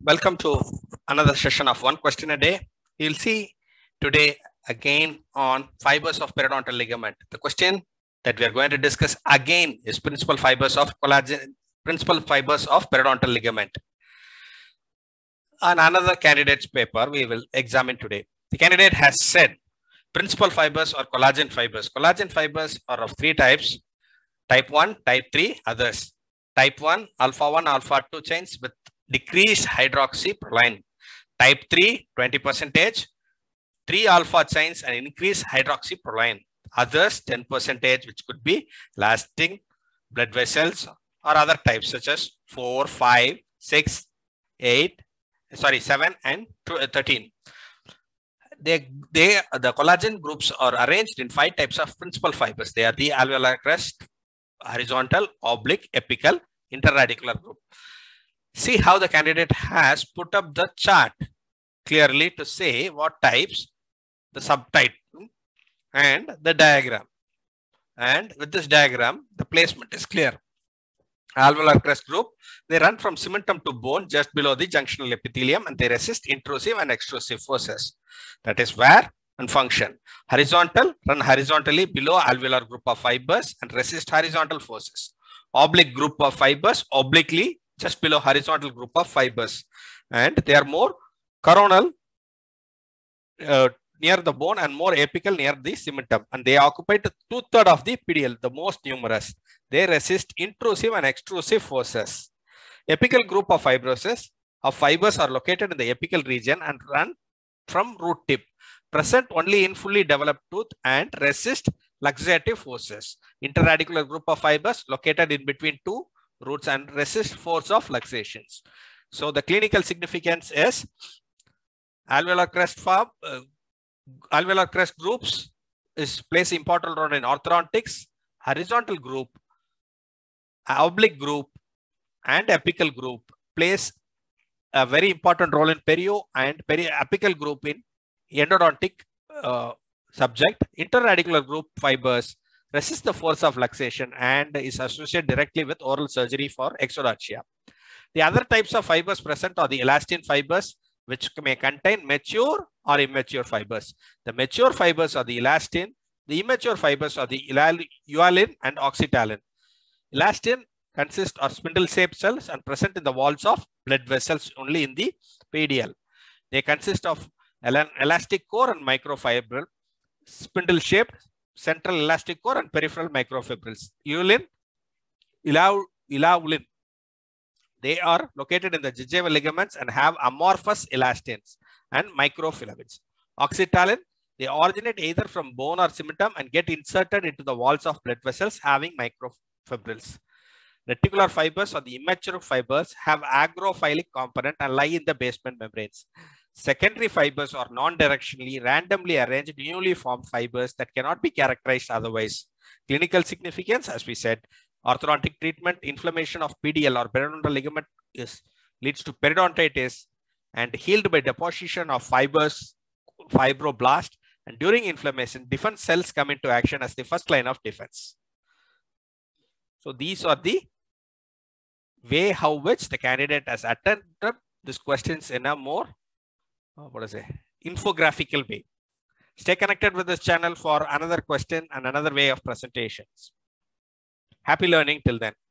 Welcome to another session of One Question a Day. You'll see today again on fibers of periodontal ligament. The question that we are going to discuss again is principal fibers of collagen, principal fibers of periodontal ligament. On another candidate's paper, we will examine today. The candidate has said principal fibers or collagen fibers. Collagen fibers are of three types: type 1, type 3, others. Type 1, alpha 2 chains with decreased hydroxyproline. Type 3, 20%, 3 alpha chains and increased hydroxyproline. Others, 10%, which could be lasting blood vessels or other types such as 4, 5, 6, 8, sorry, 7 and 13. The collagen groups are arranged in 5 types of principal fibers. They are the alveolar crest, horizontal, oblique, apical, interradicular group. See how the candidate has put up the chart clearly to say what types, the subtype and the diagram. And with this diagram, the placement is clear. Alveolar crest group, they run from cementum to bone just below the junctional epithelium and they resist intrusive and extrusive forces. That is wear and function. Horizontal, run horizontally below alveolar group of fibers and resist horizontal forces. Oblique group of fibers, obliquely just below horizontal group of fibers, and they are more coronal near the bone and more apical near the cementum, and they occupy 2/3 of the PDL, the most numerous. They resist intrusive and extrusive forces. Apical group of fibrosis of fibers are located in the apical region and run from root tip, present only in fully developed tooth and resist luxative forces. Interradicular group of fibers located in between two roots and resist force of luxations. So the clinical significance is alveolar crest groups is plays important role in orthodontics, horizontal group, oblique group, and apical group plays a very important role in perio and periapical group in endodontic subject. Interradicular group fibers resist the force of luxation and is associated directly with oral surgery for exodontia. The other types of fibers present are the elastin fibers, which may contain mature or immature fibers. The mature fibers are the elastin, the immature fibers are the eualin and oxytalan. Elastin consists of spindle-shaped cells and present in the walls of blood vessels only in the PDL. They consist of elastic core and microfibril, spindle-shaped, central elastic core and peripheral microfibrils. Eualin, they are located in the gingival ligaments and have amorphous elastins and microfilaments. Oxytalan, they originate either from bone or cementum and get inserted into the walls of blood vessels having microfibrils. Reticular fibers or the immature fibers have agrophilic component and lie in the basement membranes. Secondary fibers are non-directionally, randomly arranged, newly formed fibers that cannot be characterized otherwise. Clinical significance, as we said, orthodontic treatment, inflammation of PDL or periodontal ligament leads to periodontitis and healed by deposition of fibers, fibroblast, and during inflammation, defense cells come into action as the first line of defense. So these are the way how which the candidate has attended these questions in a more infographical way. Stay connected with this channel for another question and another way of presentations. Happy learning till then.